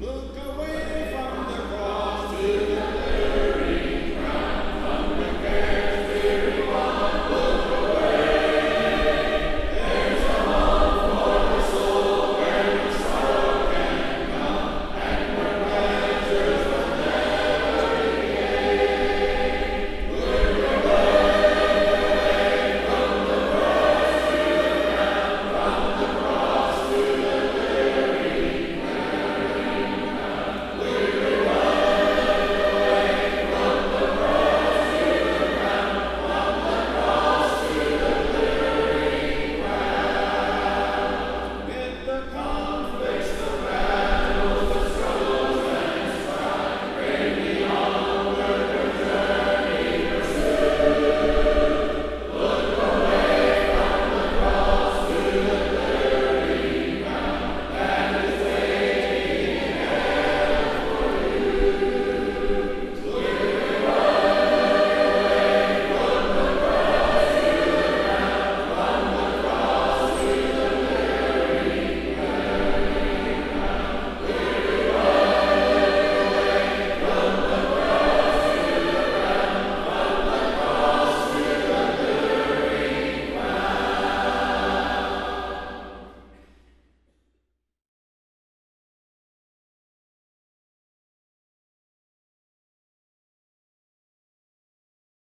Look away.